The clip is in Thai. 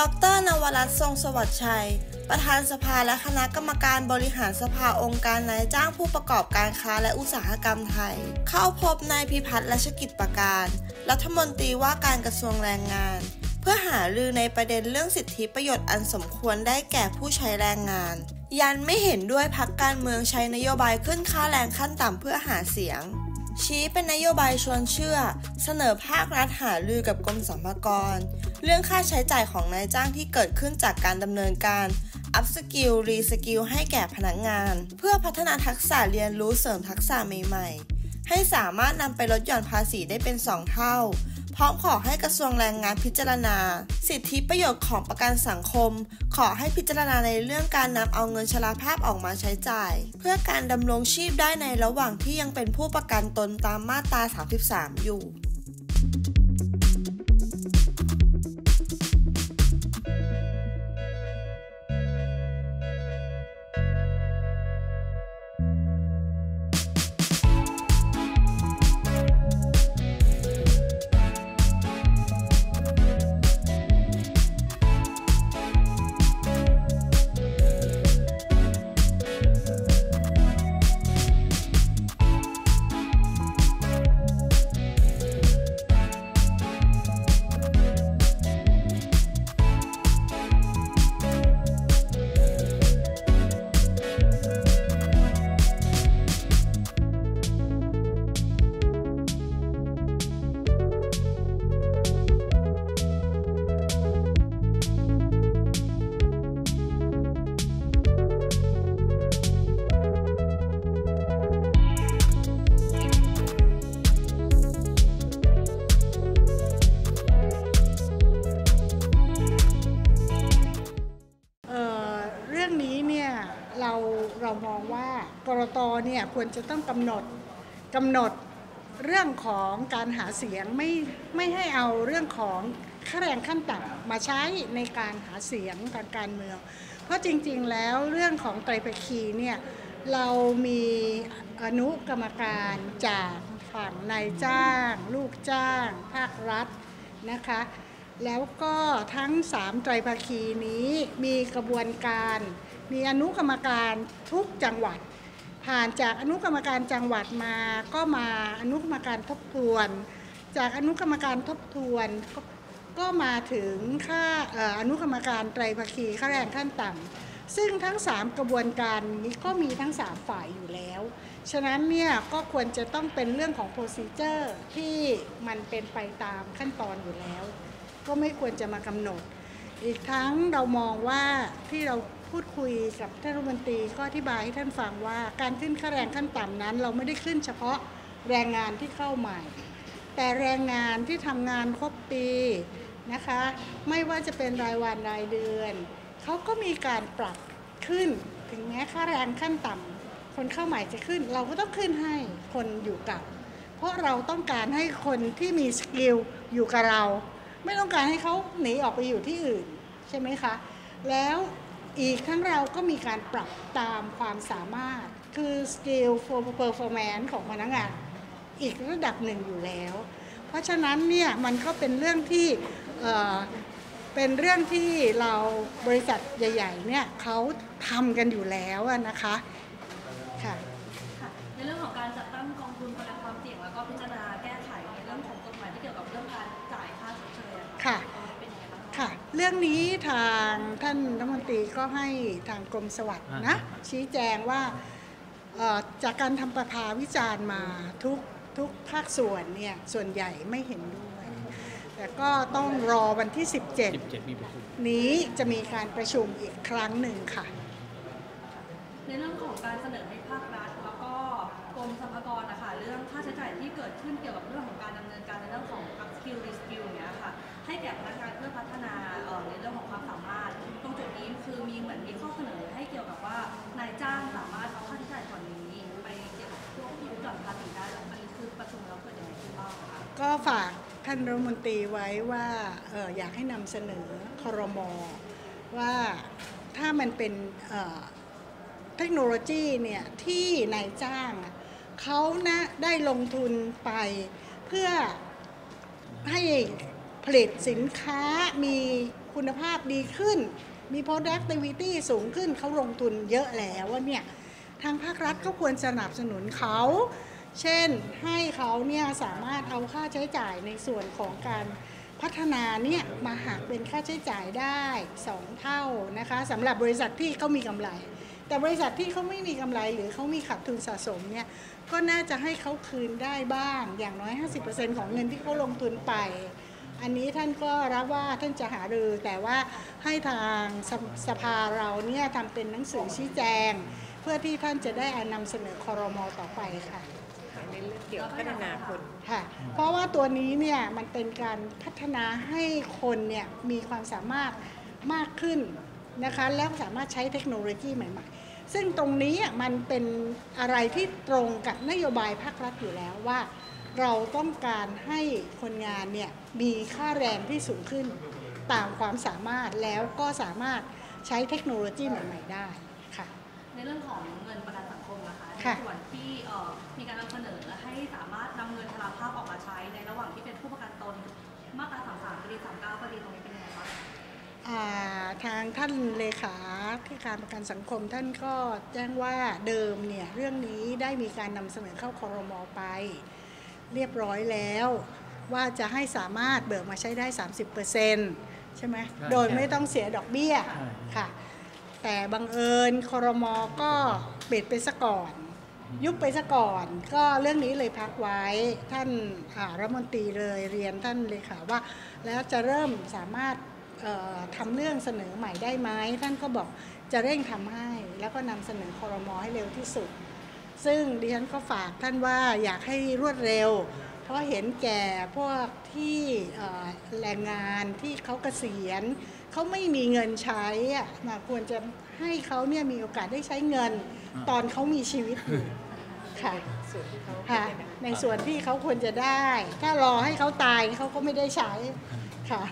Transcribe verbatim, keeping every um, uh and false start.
ดร.นวรัตน์ ทรงสวัสดิ์ชัยประธานสภาและคณะกรรมการบริหารสภาองค์การนายจ้างผู้ประกอบการค้าและอุตสาหกรรมไทยเข้าพบนายพิพัฒน์ รัชกิจประการรัฐมนตรีว่าการกระทรวงแรงงานเพื่อหารือในประเด็นเรื่องสิทธิประโยชน์อันสมควรได้แก่ผู้ใช้แรงงานยันไม่เห็นด้วยพรรคการเมืองใช้นโยบายขึ้นค่าแรงขั้นต่ำเพื่อหาเสียงชี้เป็นนโยบายชวนเชื่อเสนอภาครัฐหารือกับกรมสรรพากรเรื่องค่าใช้จ่ายของนายจ้างที่เกิดขึ้นจากการดำเนินการอัพสกิลรีสกิลให้แก่พนักงานเพื่อพัฒนาทักษะเรียนรู้เสริมทักษะใหม่ๆให้สามารถนำไปลดหย่อนภาษีได้เป็นสองเท่าพร้อมขอให้กระทรวงแรงงานพิจารณาสิทธิประโยชน์ของประกันสังคมขอให้พิจารณาในเรื่องการนำเอาเงินชราภาพออกมาใช้จ่ายเพื่อการดำรงชีพได้ในระหว่างที่ยังเป็นผู้ประกันตนตามมาตราสามสิบสามอยู่เราเรามองว่ากรต.เนี่ยควรจะต้องกำหนดกำหนดเรื่องของการหาเสียงไม่ไม่ให้เอาเรื่องของค่าแรงขั้นต่ำมาใช้ในการหาเสียงการการเมืองเพราะจริงๆแล้วเรื่องของไตรภาคีเนี่ยเรามีอนุกรรมการจากฝั่งนายจ้างลูกจ้างภาครัฐนะคะแล้วก็ทั้งสามไตรภาคีนี้มีกระบวนการมีอนุกรรมการทุกจังหวัดผ่านจากอนุกรรมการจังหวัดมาก็มาอนุกรรมการทบทวนจากอนุกรรมการทบทวนก็มาถึงค่าอนุกรรมการไตรภาคีค่าแรงขั้นต่ำซึ่งทั้งสามกระบวนการนี้ก็มีทั้งสามฝ่ายอยู่แล้วฉะนั้นเนี่ยก็ควรจะต้องเป็นเรื่องของ procedure ที่มันเป็นไปตามขั้นตอนอยู่แล้วก็ไม่ควรจะมากำหนดอีกทั้งเรามองว่าที่เราพูดคุยกับท่านรัฐมนตรีก็อธิบายให้ท่านฟังว่าการขึ้นค่าแรงขั้นต่ำนั้นเราไม่ได้ขึ้นเฉพาะแรงงานที่เข้าใหม่แต่แรงงานที่ทำงานครบปีนะคะไม่ว่าจะเป็นรายวันรายเดือนเขาก็มีการปรับขึ้นถึงแม้ค่าแรงขั้นต่ำคนเข้าใหม่จะขึ้นเราก็ต้องขึ้นให้คนอยู่กับเพราะเราต้องการให้คนที่มีสกิลอยู่กับเราไม่ต้องการให้เขาหนีออกไปอยู่ที่อื่นใช่ไหมคะแล้วอีกทั้งเราก็มีการปรับตามความสามารถคือ skill for performance ของพนักงานอีกระดับหนึ่งอยู่แล้วเพราะฉะนั้นเนี่ยมันก็เป็นเรื่องที่ เอ่อ เป็นเรื่องที่เราบริษัทใหญ่ๆเนี่ยเขาทำกันอยู่แล้วนะคะค่ะในเรื่องของการจัดตั้งกองทุนประกันความเสี่ยงแล้วก็พิจารณาแก้ไขในเรื่องของกฎหมายที่เกี่ยวกับเรื่องการจ่ายค่าชดเชยค่ะค่ะเรื่องนี้ทางท่านรัฐมนตรีก็ให้ทางกรมสวัสดิ์นะชี้แจงว่าจากการทำประภาวิจารณ์มาทุกทุกภาคส่วนเนี่ยส่วนใหญ่ไม่เห็นด้วยแต่ก็ต้องรอวันที่สิบเจ็ดนี้จะมีการประชุมอีกครั้งหนึ่งค่ะในเรื่องของการเสนอให้ภาครัฐแล้วก็กรมสรรพากรนะคะเรื่องค่าใช้จ่ายที่เกิดขึ้นเกี่ยวกับเรื่องของการดำเนินการในเรื่องของ up skill re skill เนี้ยค่ะให้แก่พนักงานเพื่อพัฒนาในเรื่องของความสามารถตรงจุดนี้คือมีเหมือนมีข้อเสนอให้เกี่ยวกับว่านายจ้างสามารถเอาค่าใช้จ่ายส่วนนี้ไปเกี่ยวกับพวกที่ลดหย่อนภาษีได้แล้วมันคือประชุมแล้วเกิดอะไรขึ้นบ้างคะก็ฝากท่านรัฐมนตรีไว้ว่าเอ่ออยากให้นำเสนอครม.ว่าถ้ามันเป็นเอ่อเทคโนโลยีเนี่ยที่นายจ้างเขานะได้ลงทุนไปเพื่อให้ ผลิตสินค้ามีคุณภาพดีขึ้นมี productivity สูงขึ้นเขาลงทุนเยอะแล้วว่าเนี่ยทางภาครัฐก็ควรสนับสนุนเขาเช่นให้เขาเนี่ยสามารถเอาค่าใช้จ่ายในส่วนของการพัฒนาเนี่ยมาหักเป็นค่าใช้จ่ายได้สองเท่านะคะสำหรับบริษัทที่เขามีกำไรแต่บริษัทที่เขาไม่มีกำไรหรือเขามีขาดทุนสะสมเนี่ยก็น่าจะให้เขาคืนได้บ้างอย่างน้อย ห้าสิบเปอร์เซ็นต์ ของเงินที่เขาลงทุนไปอันนี้ท่านก็รับว่าท่านจะหารือแต่ว่าให้ทางสภาเราเนี่ยทำเป็นหนังสือชี้แจงเพื่อที่ท่านจะได้นำเสนอครม.ต่อไปค่ะเกี่ยวกับพัฒนาคนค่ะเพราะว่าตัวนี้เนี่ยมันเป็นการพัฒนาให้คนเนี่ยมีความสามารถมากขึ้นนะคะแล้วสามารถใช้เทคโนโลยีใหม่ๆซึ่งตรงนี้มันเป็นอะไรที่ตรงกับนโยบายภาครัฐอยู่แล้วว่าเราต้องการให้คนงานเนี่ยมีค่าแรงที่สูงขึ้นตามความสามารถแล้วก็สามารถใช้เทคโนโลยีใหม่ๆได้ค่ะในเรื่องของเงินประกันสังคมนะคะในส่วนที่มีการนำเสนอให้สามารถนำเงินชราภาพออกมาใช้ในระหว่างที่เป็นผู้ประกันตนมาตราสามสิบสามประเด็นสามสิบเก้าประเด็นตรงนี้เป็นยังไงคะทางท่านเลขาธิการประกันสังคมท่านก็แจ้งว่าเดิมเนี่ยเรื่องนี้ได้มีการนำเสนอเข้าครม.ไปเรียบร้อยแล้วว่าจะให้สามารถเบิกมาใช้ได้ สามสิบเปอร์เซ็นต์ ใช่ไหมโดยไม่ต้องเสียดอกเบี้ยค่ะแต่บังเอิญครม.ก็เปิดไปซะก่อนยุบไปซะก่อนก็เรื่องนี้เลยพักไว้ท่านรัฐมนตรีเลยเรียนท่านเลยค่ะว่าแล้วจะเริ่มสามารถทำเรื่องเสนอใหม่ได้ไหมท่านก็บอกจะเร่งทำให้แล้วก็นำเสนอครม.ให้เร็วที่สุดซึ่งดิฉันก็ฝากท่านว่าอยากให้รวดเร็วเพราะเห็นแก่พวกที่แรงงานที่เขาเกษียณเขาไม่มีเงินใช้อะมาควรจะให้เขาเนี่ยมีโอกาสได้ใช้เงินตอนเขามีชีวิตอยู่ค่ะในส่วนที่เขาควรจะได้ถ้ารอให้เขาตายเขาก็ไม่ได้ใช้ค่ะ